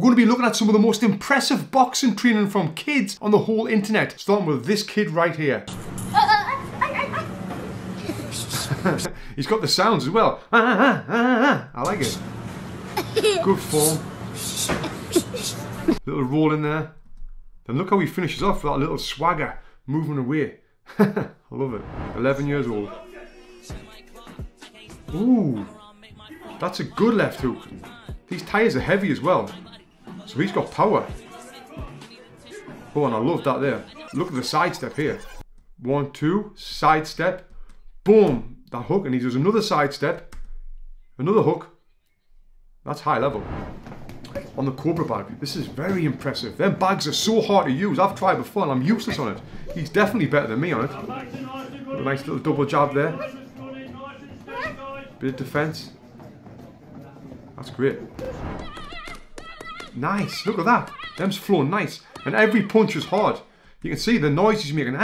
We're going to be looking at some of the most impressive boxing training from kids on the whole internet, starting with this kid right here. He's got the sounds as well. I like it. Good form. Little roll in there. Then look how he finishes off with that little swagger, moving away. I love it. 11 years old. Ooh, that's a good left hook. These tyres are heavy as well, so he's got power. Oh, and I love that there. Look at the side step here. 1, 2, side step. Boom, that hook, and he does another side step. Another hook. That's high level. On the cobra bag, this is very impressive. Them bags are so hard to use. I've tried before and I'm useless on it. He's definitely better than me on it. A nice little double jab there. Bit of defense. That's great. Nice, look at that. Them's flowing nice. And every punch is hard. You can see the noise he's making.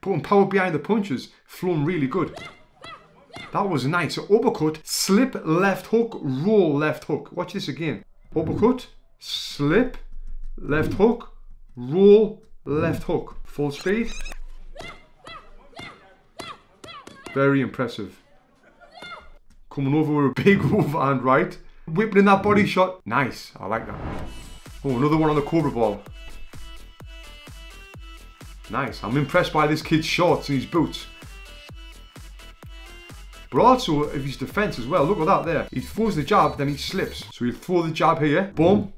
Putting power behind the punches. Flowing really good. That was nice. So uppercut, slip, left hook, roll, left hook. Watch this again. Uppercut, slip, left hook, roll, left hook. Full speed. Very impressive. Coming over with a big overhand right. Whipping in that body shot. Nice, I like that. Oh, another one on the cobra ball. Nice, I'm impressed by this kid's shorts and his boots. But also of his defense as well, look at that there. He throws the jab, then he slips. So he'll throw the jab here, boom,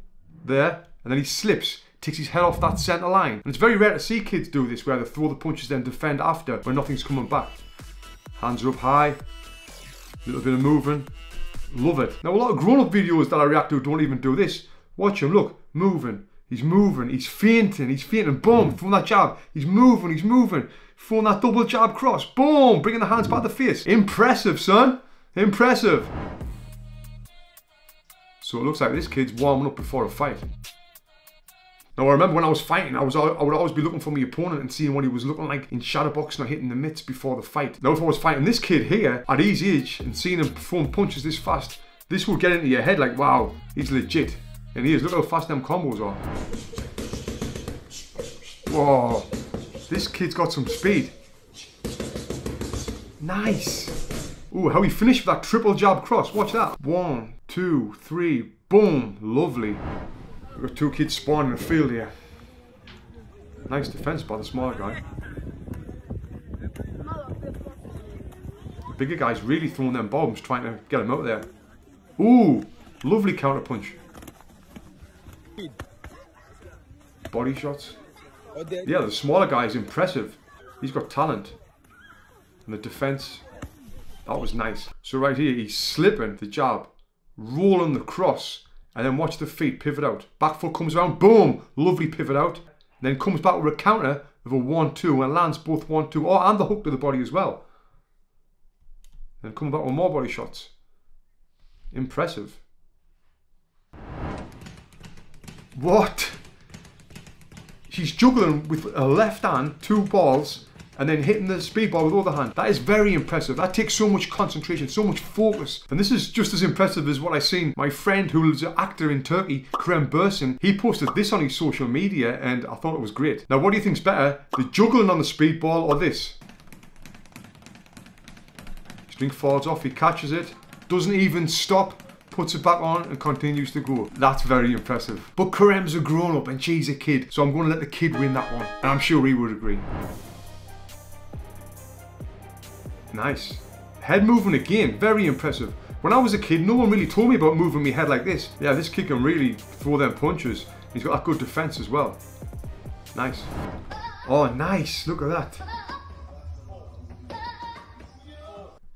there, and then he slips. Takes his head off that center line. And it's very rare to see kids do this, where they throw the punches then defend after, when nothing's coming back. Hands are up high, little bit of moving, love it. Now a lot of grown-up videos that I react to don't even do this. Watch him, look, moving, he's feinting, boom, throwing that jab, he's moving, throwing that double jab cross, boom, bringing the hands back to the face. Impressive, son, impressive. So it looks like this kid's warming up before a fight. Now I remember when I was fighting, I would always be looking for my opponent and seeing what he was looking like in shadowboxing or hitting the mitts before the fight. Now if I was fighting this kid here at his age and seeing him perform punches this fast, this would get into your head like, wow, he's legit. And he is, look how fast them combos are. Whoa, this kid's got some speed. Nice. Ooh, how he finished with that triple jab cross, watch that. 1, 2, 3, boom, lovely. We've got two kids spawning in the field here. Nice defense by the smaller guy. The bigger guy's really throwing them bombs, trying to get him out there. Ooh, lovely counter punch. Body shots. Yeah, the smaller guy is impressive. He's got talent. And the defense, that was nice. So right here, he's slipping the jab, rolling the cross. And then watch the feet pivot out. Back foot comes around, boom, lovely pivot out. Then comes back with a counter of a 1-2 and lands both 1-2. Oh, and the hook to the body as well. Then come back with more body shots. Impressive. What? She's juggling with a left hand, two balls, and then hitting the speed ball with the other hand. That is very impressive. That takes so much concentration, so much focus. And this is just as impressive as what I've seen. My friend who's an actor in Turkey, Kerem Bürsin, he posted this on his social media and I thought it was great. Now what do you think's better, the juggling on the speed ball or this? String falls off, he catches it, doesn't even stop, puts it back on and continues to go. That's very impressive. But Kerem's a grown up and she's a kid, so I'm gonna let the kid win that one. And I'm sure he would agree. Nice. Head movement again, very impressive. When I was a kid, no one really told me about moving my head like this. Yeah, this kid can really throw them punches. He's got that good defense as well. Nice. Oh, nice, look at that.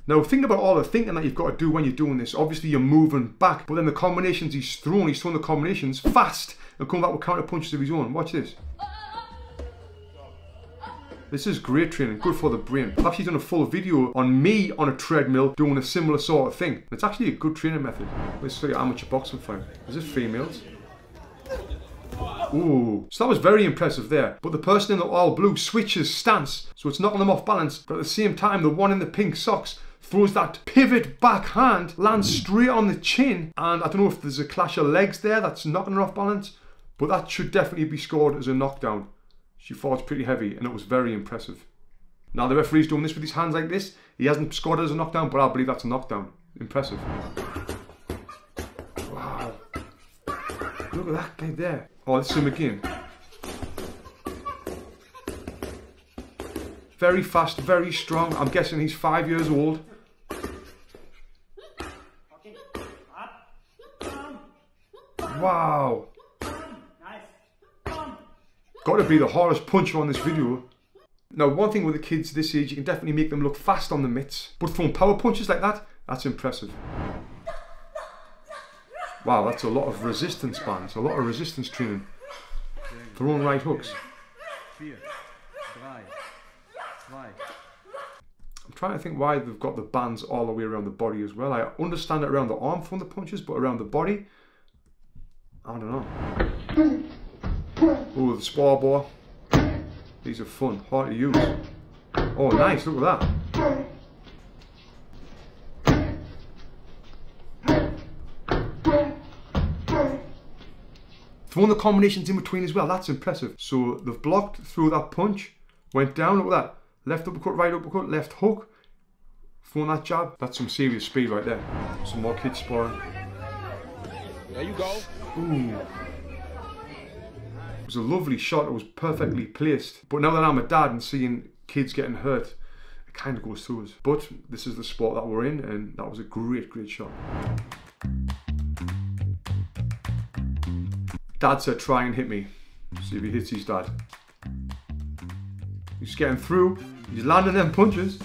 Now, think about all the thinking that you've got to do when you're doing this. Obviously, you're moving back, but then the combinations he's thrown the combinations fast and coming back with counter punches of his own. Watch this. This is great training, good for the brain. I've actually done a full video on me on a treadmill doing a similar sort of thing. It's actually a good training method. Let's see how much a boxing fight. Is this females? Ooh, so that was very impressive there. But the person in the all blue switches stance, so it's knocking them off balance, but at the same time, the one in the pink socks throws that pivot backhand, lands straight on the chin, and I don't know if there's a clash of legs there that's knocking her off balance, but that should definitely be scored as a knockdown. She fought pretty heavy and it was very impressive. Now the referee's doing this with his hands like this. He hasn't scored it as a knockdown, but I believe that's a knockdown. Impressive. Wow. Look at that guy there. Oh, let's see him again. Very fast, very strong. I'm guessing he's 5 years old. Wow. Got to be the hardest puncher on this video. Now, one thing with the kids this age, you can definitely make them look fast on the mitts, but throwing power punches like that, that's impressive. Wow, that's a lot of resistance bands, a lot of resistance training. Throwing right hooks. I'm trying to think why they've got the bands all the way around the body as well. I understand it around the arm from the punches, but around the body, I don't know. Oh, the spar bar. These are fun, hard to use. Oh, nice, look at that. Throwing the combinations in between as well, that's impressive. So they've blocked through that punch, went down, look at that. Left uppercut, right uppercut, left hook. Throwing that jab, that's some serious speed right there. Some more kids sparring. There you go. Ooh. It was a lovely shot, it was perfectly placed, but now that I'm a dad and seeing kids getting hurt, it kind of goes through us. But this is the sport that we're in, and that was a great shot. Dad said try and hit me, see if he hits his dad. He's getting through, he's landing them punches.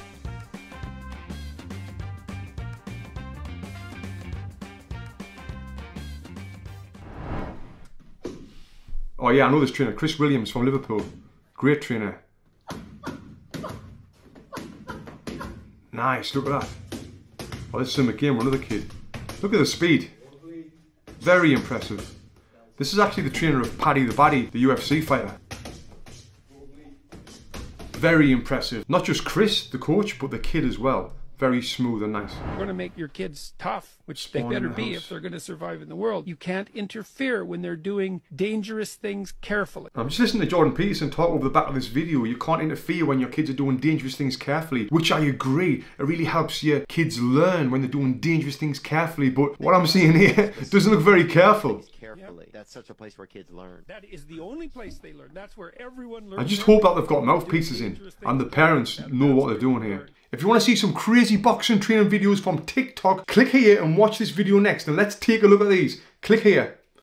Oh yeah, I know this trainer, Chris Williams from Liverpool. Great trainer. Nice, look at that. Oh, this is him again with another kid. Look at the speed. Very impressive. This is actually the trainer of Paddy the Baddy, the UFC fighter. Very impressive. Not just Chris, the coach, but the kid as well. Very smooth and nice. We're going to make your kids tough, which they better be if they're going to survive in the world. You can't interfere when they're doing dangerous things carefully. I'm just listening to Jordan Peterson talk over the back of this video. You can't interfere when your kids are doing dangerous things carefully, which I agree. It really helps your kids learn when they're doing dangerous things carefully. But what I'm seeing here doesn't look very careful. Carefully. That's such a place where kids learn. That is the only place they learn. That's where everyone learns. I just hope that they've got mouthpieces in and the parents know what they're doing here. If you want to see some crazy boxing training videos from TikTok, click here and watch this video next, and let's take a look at these. Click here.